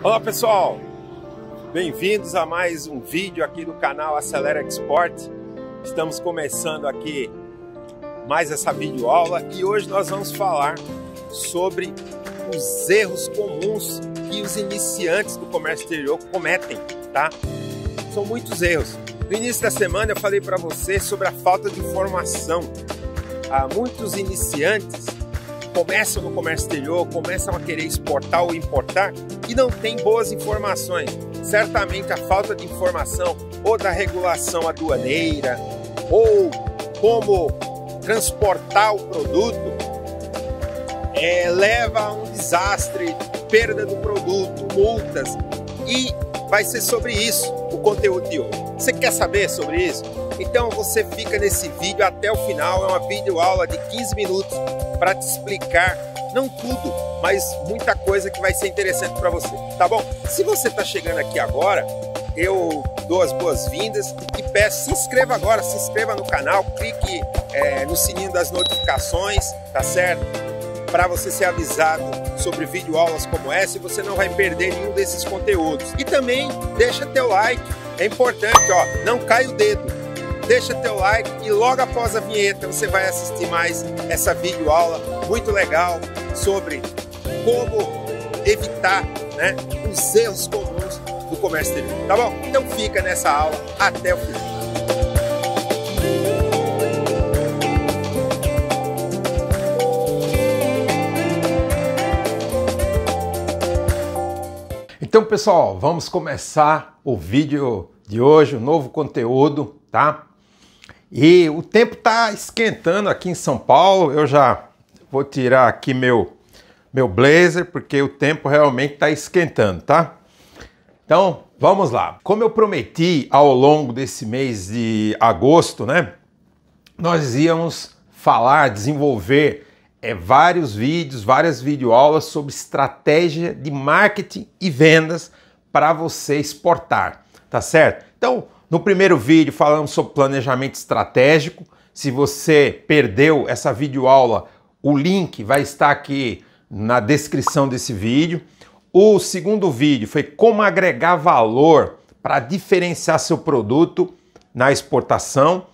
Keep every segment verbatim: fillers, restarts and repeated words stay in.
Olá pessoal, bem-vindos a mais um vídeo aqui do canal Acelera Export. Estamos começando aqui mais essa videoaula e hoje nós vamos falar sobre os erros comuns que os iniciantes do comércio exterior cometem, tá? São muitos erros. No início da semana eu falei para você sobre a falta de informação. Há muitos iniciantes começam no comércio exterior, começam a querer exportar ou importar e não tem boas informações. Certamente a falta de informação ou da regulação aduaneira ou como transportar o produto é, leva a um desastre, perda do produto, multas, e vai ser sobre isso o conteúdo de hoje. Você quer saber sobre isso? Então você fica nesse vídeo até o final, é uma videoaula de quinze minutos para te explicar, não tudo, mas muita coisa que vai ser interessante para você, tá bom? Se você está chegando aqui agora, eu dou as boas-vindas e peço, se inscreva agora, se inscreva no canal, clique é, no sininho das notificações, tá certo? Para você ser avisado sobre videoaulas como essa e você não vai perder nenhum desses conteúdos. E também deixa teu like, é importante, ó, não cai o dedo. Deixa teu like e logo após a vinheta você vai assistir mais essa videoaula muito legal sobre como evitar, né, os erros comuns do comércio exterior, tá bom? Então fica nessa aula até o final. Então pessoal, vamos começar o vídeo de hoje, um novo conteúdo, tá? E o tempo está esquentando aqui em São Paulo, eu já vou tirar aqui meu, meu blazer, porque o tempo realmente está esquentando, tá? Então, vamos lá. Como eu prometi ao longo desse mês de agosto, né? Nós íamos falar, desenvolver é, vários vídeos, várias videoaulas sobre estratégia de marketing e vendas para você exportar, tá certo? Então, no primeiro vídeo falamos sobre planejamento estratégico. Se você perdeu essa videoaula, o link vai estar aqui na descrição desse vídeo. O segundo vídeo foi como agregar valor para diferenciar seu produto na exportação.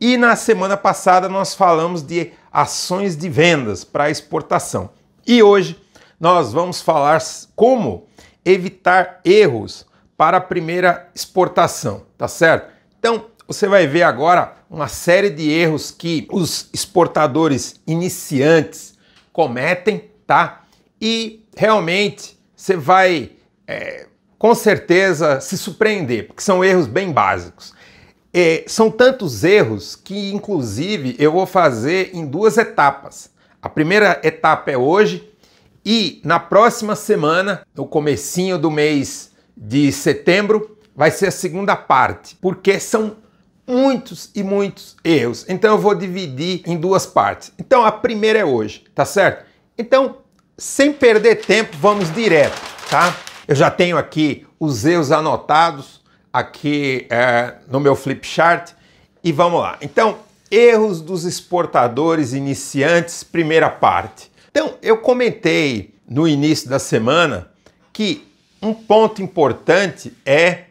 E na semana passada nós falamos de ações de vendas para exportação. E hoje nós vamos falar como evitar erros para a primeira exportação, tá certo? Então, você vai ver agora uma série de erros que os exportadores iniciantes cometem, tá? E realmente você vai, é, com certeza, se surpreender, porque são erros bem básicos. É, são tantos erros que, inclusive, eu vou fazer em duas etapas. A primeira etapa é hoje e na próxima semana, no comecinho do mês de setembro, vai ser a segunda parte, porque são muitos e muitos erros. Então eu vou dividir em duas partes. Então a primeira é hoje, tá certo? Então, sem perder tempo, vamos direto, tá? Eu já tenho aqui os erros anotados aqui é, no meu flip chart e vamos lá. Então, erros dos exportadores iniciantes, primeira parte. Então, eu comentei no início da semana que um ponto importante é,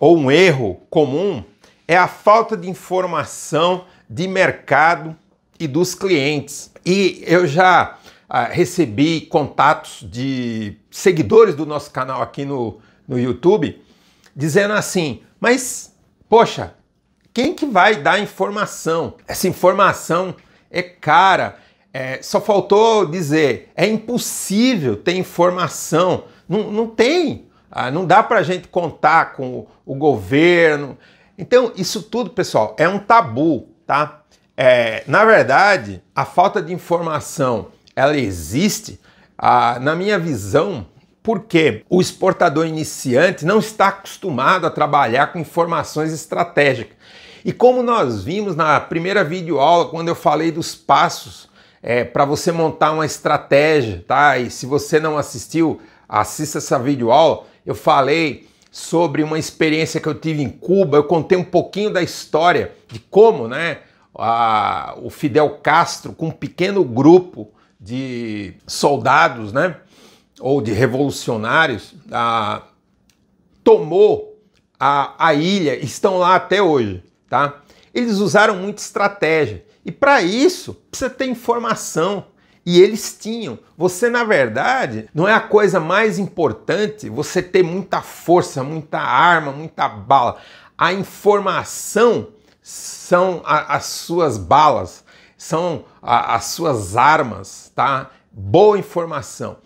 ou um erro comum, é a falta de informação de mercado e dos clientes. E eu já ah, recebi contatos de seguidores do nosso canal aqui no, no YouTube, dizendo assim, mas, poxa, quem que vai dar informação? Essa informação é cara, é, só faltou dizer, é impossível ter informação. Não, não tem, não dá para a gente contar com o governo. Então, isso tudo, pessoal, é um tabu, tá? É, na verdade, a falta de informação, ela existe, ah, na minha visão, porque o exportador iniciante não está acostumado a trabalhar com informações estratégicas. E como nós vimos na primeira videoaula, quando eu falei dos passos é, para você montar uma estratégia, tá? E se você não assistiu, assista essa videoaula, eu falei sobre uma experiência que eu tive em Cuba, eu contei um pouquinho da história de como, né, a, o Fidel Castro, com um pequeno grupo de soldados, né, ou de revolucionários, ah, tomou a, a ilha, estão lá até hoje, tá? Eles usaram muita estratégia e para isso precisa ter informação. E eles tinham. Você, na verdade, não é a coisa mais importante você ter muita força, muita arma, muita bala. A informação são a, as suas balas, são a, as suas armas, tá? Boa informação.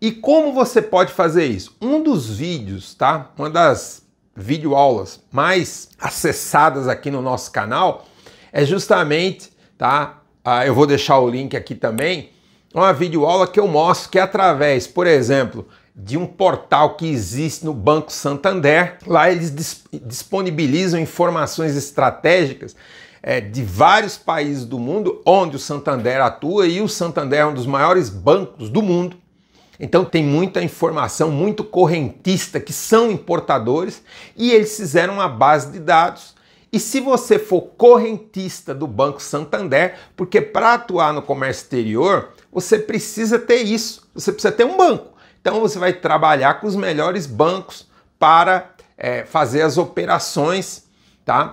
E como você pode fazer isso? Um dos vídeos, tá? Uma das videoaulas mais acessadas aqui no nosso canal é justamente, tá? Ah, eu vou deixar o link aqui também. Uma videoaula que eu mostro que é através, por exemplo, de um portal que existe no Banco Santander. Lá eles disp- disponibilizam informações estratégicas é, de vários países do mundo onde o Santander atua, e o Santander é um dos maiores bancos do mundo. Então tem muita informação, muito correntista que são importadores, e eles fizeram uma base de dados. E se você for correntista do Banco Santander, porque para atuar no comércio exterior, você precisa ter isso, você precisa ter um banco. Então você vai trabalhar com os melhores bancos para é, fazer as operações, tá?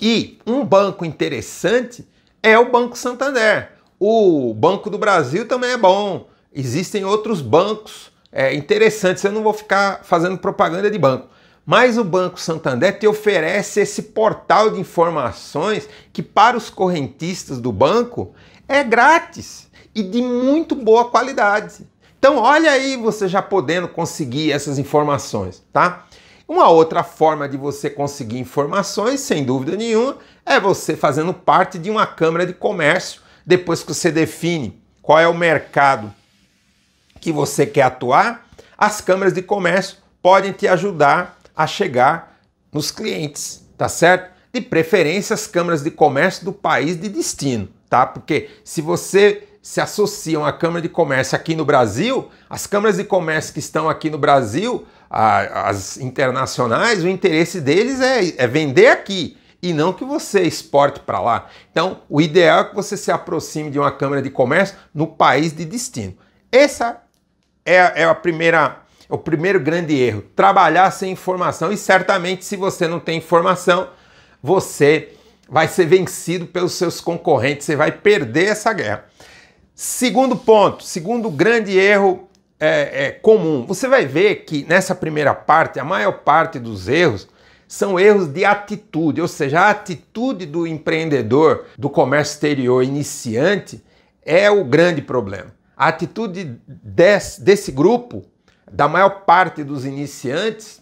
E um banco interessante é o Banco Santander. O Banco do Brasil também é bom. Existem outros bancos é, interessantes, eu não vou ficar fazendo propaganda de banco. Mas o Banco Santander te oferece esse portal de informações que para os correntistas do banco é grátis e de muito boa qualidade. Então olha aí, você já podendo conseguir essas informações, tá? Uma outra forma de você conseguir informações, sem dúvida nenhuma, é você fazendo parte de uma Câmara de Comércio. Depois que você define qual é o mercado que você quer atuar, as câmaras de comércio podem te ajudar a chegar nos clientes, tá certo? De preferência as câmaras de comércio do país de destino, tá? Porque se você se associam à Câmara de Comércio aqui no Brasil, as câmaras de comércio que estão aqui no Brasil, as internacionais, o interesse deles é, é vender aqui e não que você exporte para lá. Então, o ideal é que você se aproxime de uma Câmara de Comércio no país de destino. Essa é, é a primeira, o primeiro grande erro, trabalhar sem informação. E certamente, se você não tem informação, você vai ser vencido pelos seus concorrentes, você vai perder essa guerra. Segundo ponto, segundo grande erro é, é, comum, você vai ver que nessa primeira parte, a maior parte dos erros são erros de atitude, ou seja, a atitude do empreendedor do comércio exterior iniciante é o grande problema. A atitude desse, desse grupo, da maior parte dos iniciantes,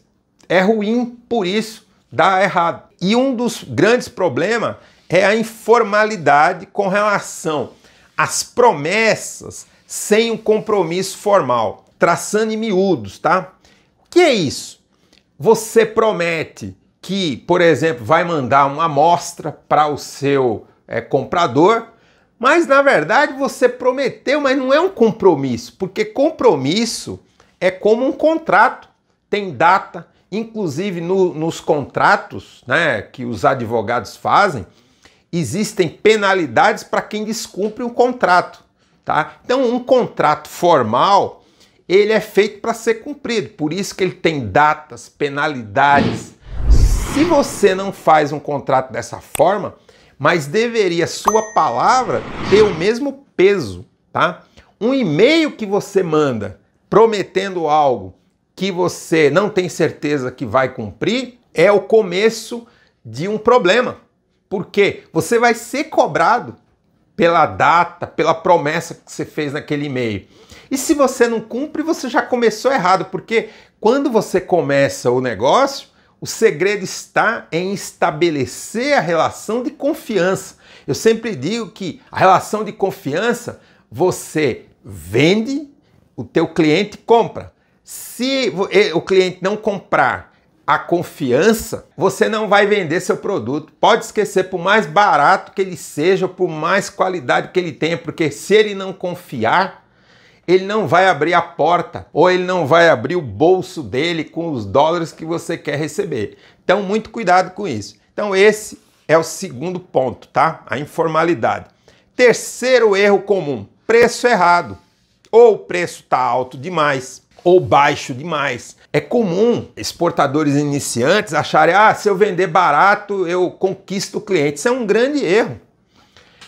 é ruim, por isso dá errado. E um dos grandes problemas é a informalidade com relação as promessas sem um compromisso formal, traçando em miúdos, tá? O que é isso? Você promete que, por exemplo, vai mandar uma amostra para o seu é, comprador, mas na verdade você prometeu, mas não é um compromisso, porque compromisso é como um contrato, tem data, inclusive no, nos contratos, né, que os advogados fazem, existem penalidades para quem descumpre um contrato, tá? Então, um contrato formal, ele é feito para ser cumprido. Por isso que ele tem datas, penalidades. Se você não faz um contrato dessa forma, mas deveria sua palavra ter o mesmo peso, tá? Um e-mail que você manda prometendo algo que você não tem certeza que vai cumprir é o começo de um problema. Porque você vai ser cobrado pela data, pela promessa que você fez naquele e-mail. E se você não cumpre, você já começou errado, porque quando você começa o negócio, o segredo está em estabelecer a relação de confiança. Eu sempre digo que a relação de confiança, você vende, o teu cliente compra. Se o cliente não comprar a confiança, você não vai vender seu produto. Pode esquecer, por mais barato que ele seja, por mais qualidade que ele tenha, porque se ele não confiar, ele não vai abrir a porta ou ele não vai abrir o bolso dele com os dólares que você quer receber. Então, muito cuidado com isso. Então, esse é o segundo ponto, tá? A informalidade. Terceiro erro comum, preço errado. Ou o preço está alto demais, ou baixo demais. É comum exportadores iniciantes acharem, ah, se eu vender barato, eu conquisto o cliente. Isso é um grande erro.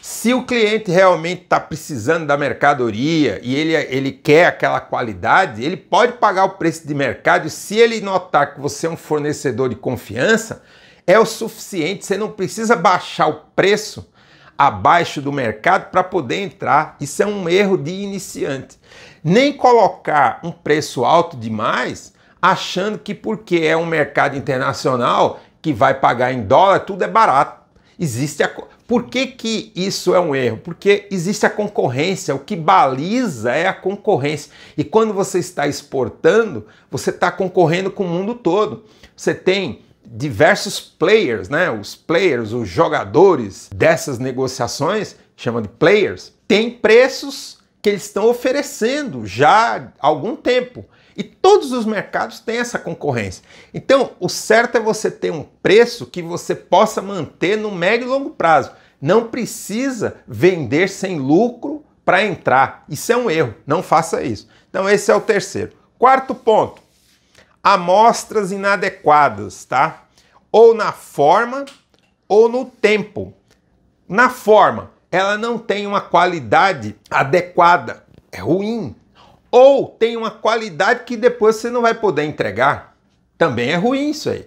Se o cliente realmente está precisando da mercadoria e ele, ele quer aquela qualidade, ele pode pagar o preço de mercado. E se ele notar que você é um fornecedor de confiança, é o suficiente. Você não precisa baixar o preço abaixo do mercado para poder entrar. Isso é um erro de iniciante. Nem colocar um preço alto demais, achando que porque é um mercado internacional que vai pagar em dólar, tudo é barato. Existe a... Por que que isso é um erro? Porque existe a concorrência, o que baliza é a concorrência. E quando você está exportando, você está concorrendo com o mundo todo. Você tem diversos players, né? Os players, os jogadores dessas negociações, chamam de players, tem preços que eles estão oferecendo já há algum tempo. E todos os mercados têm essa concorrência. Então, o certo é você ter um preço que você possa manter no médio e longo prazo. Não precisa vender sem lucro para entrar. Isso é um erro, não faça isso. Então, esse é o terceiro. Quarto ponto, amostras inadequadas, tá? Ou na forma ou no tempo. Na forma, ela não tem uma qualidade adequada, é ruim. Ou tem uma qualidade que depois você não vai poder entregar. Também é ruim isso aí.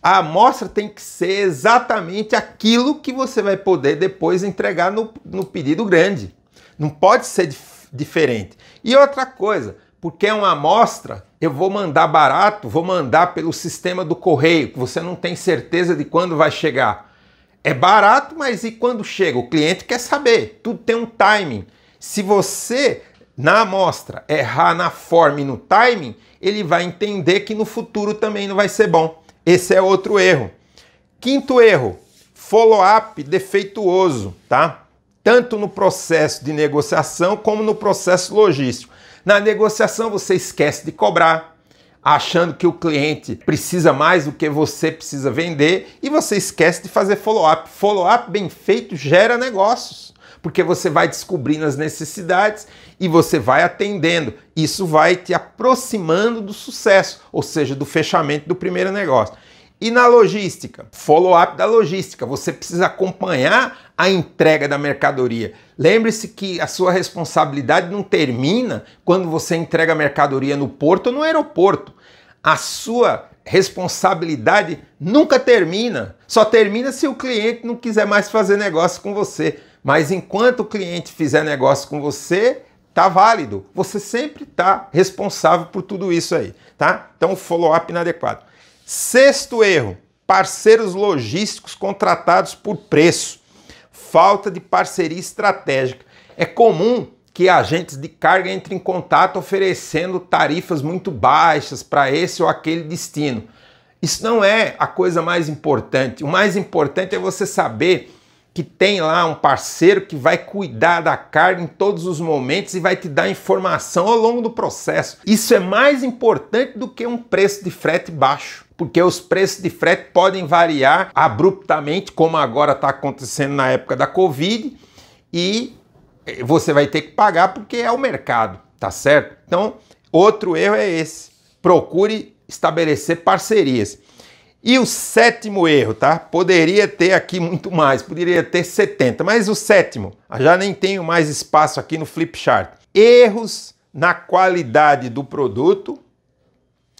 A amostra tem que ser exatamente aquilo que você vai poder depois entregar no, no pedido grande. Não pode ser dif- diferente. E outra coisa, porque é uma amostra, eu vou mandar barato, vou mandar pelo sistema do correio, que você não tem certeza de quando vai chegar. É barato, mas e quando chega? O cliente quer saber. Tudo tem um timing. Se você... na amostra, errar na forma e no timing, ele vai entender que no futuro também não vai ser bom. Esse é outro erro. Quinto erro, follow-up defeituoso, tá? Tanto no processo de negociação como no processo logístico. Na negociação você esquece de cobrar, achando que o cliente precisa mais do que você precisa vender e você esquece de fazer follow-up. Follow-up bem feito gera negócios, porque você vai descobrindo as necessidades e você vai atendendo. Isso vai te aproximando do sucesso, ou seja, do fechamento do primeiro negócio. E na logística, follow-up da logística, você precisa acompanhar a entrega da mercadoria. Lembre-se que a sua responsabilidade não termina quando você entrega a mercadoria no porto ou no aeroporto. A sua responsabilidade nunca termina, só termina se o cliente não quiser mais fazer negócio com você. Mas enquanto o cliente fizer negócio com você, tá válido. Você sempre tá responsável por tudo isso aí, tá? Então, follow-up inadequado. Sexto erro, parceiros logísticos contratados por preço. Falta de parceria estratégica. É comum que agentes de carga entrem em contato oferecendo tarifas muito baixas para esse ou aquele destino. Isso não é a coisa mais importante. O mais importante é você saber que tem lá um parceiro que vai cuidar da carga em todos os momentos e vai te dar informação ao longo do processo. Isso é mais importante do que um preço de frete baixo, porque os preços de frete podem variar abruptamente, como agora está acontecendo na época da Covid, e você vai ter que pagar porque é o mercado, tá certo? Então, outro erro é esse. Procure estabelecer parcerias. E o sétimo erro, tá? Poderia ter aqui muito mais, poderia ter setenta, mas o sétimo, já nem tenho mais espaço aqui no flip chart. Erros na qualidade do produto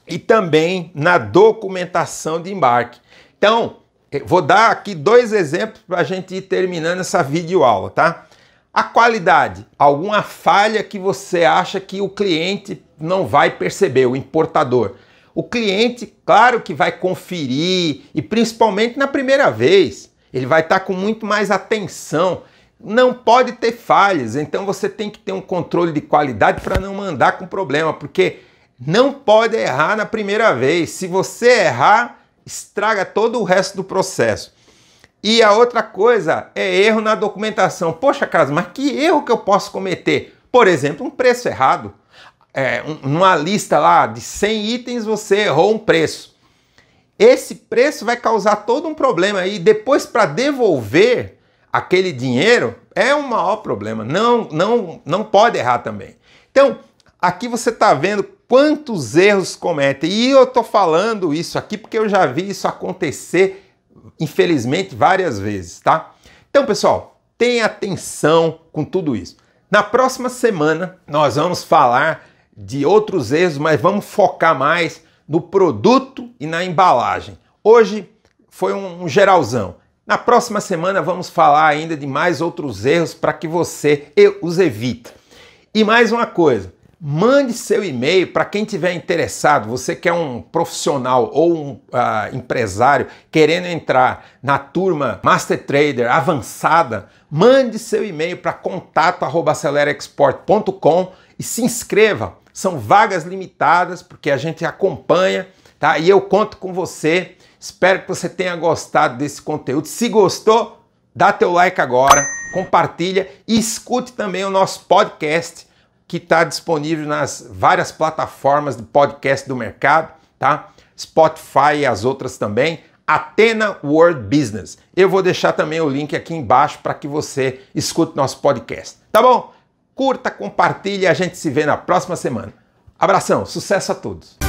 e também na documentação de embarque. Então, vou dar aqui dois exemplos para a gente ir terminando essa videoaula, tá? A qualidade, alguma falha que você acha que o cliente não vai perceber, o importador. O cliente, claro que vai conferir, e principalmente na primeira vez, ele vai estar com muito mais atenção. Não pode ter falhas, então você tem que ter um controle de qualidade para não mandar com problema, porque não pode errar na primeira vez. Se você errar, estraga todo o resto do processo. E a outra coisa é erro na documentação. Poxa, Carlos, mas que erro que eu posso cometer? Por exemplo, um preço errado. É, numa lista lá de cem itens, você errou um preço. Esse preço vai causar todo um problema e depois para devolver aquele dinheiro é um maior problema. Não, não, não pode errar também. Então, aqui você está vendo quantos erros cometem. E eu tô falando isso aqui porque eu já vi isso acontecer, infelizmente, várias vezes, tá? Então, pessoal, tenha atenção com tudo isso. Na próxima semana, nós vamos falar de outros erros, mas vamos focar mais no produto e na embalagem. Hoje foi um geralzão. Na próxima semana vamos falar ainda de mais outros erros para que você os evite. E mais uma coisa, mande seu e-mail para quem estiver interessado. Você que é um profissional ou um uh, empresário querendo entrar na turma Master Trader avançada, mande seu e-mail para contato arroba acelera export ponto com e se inscreva. São vagas limitadas porque a gente acompanha, tá? E eu conto com você. Espero que você tenha gostado desse conteúdo. Se gostou, dá teu like agora, compartilha e escute também o nosso podcast que está disponível nas várias plataformas de podcast do mercado, tá? Spotify e as outras também. Athena World Business. Eu vou deixar também o link aqui embaixo para que você escute nosso podcast, tá bom? Curta, compartilha e a gente se vê na próxima semana. Abração, sucesso a todos!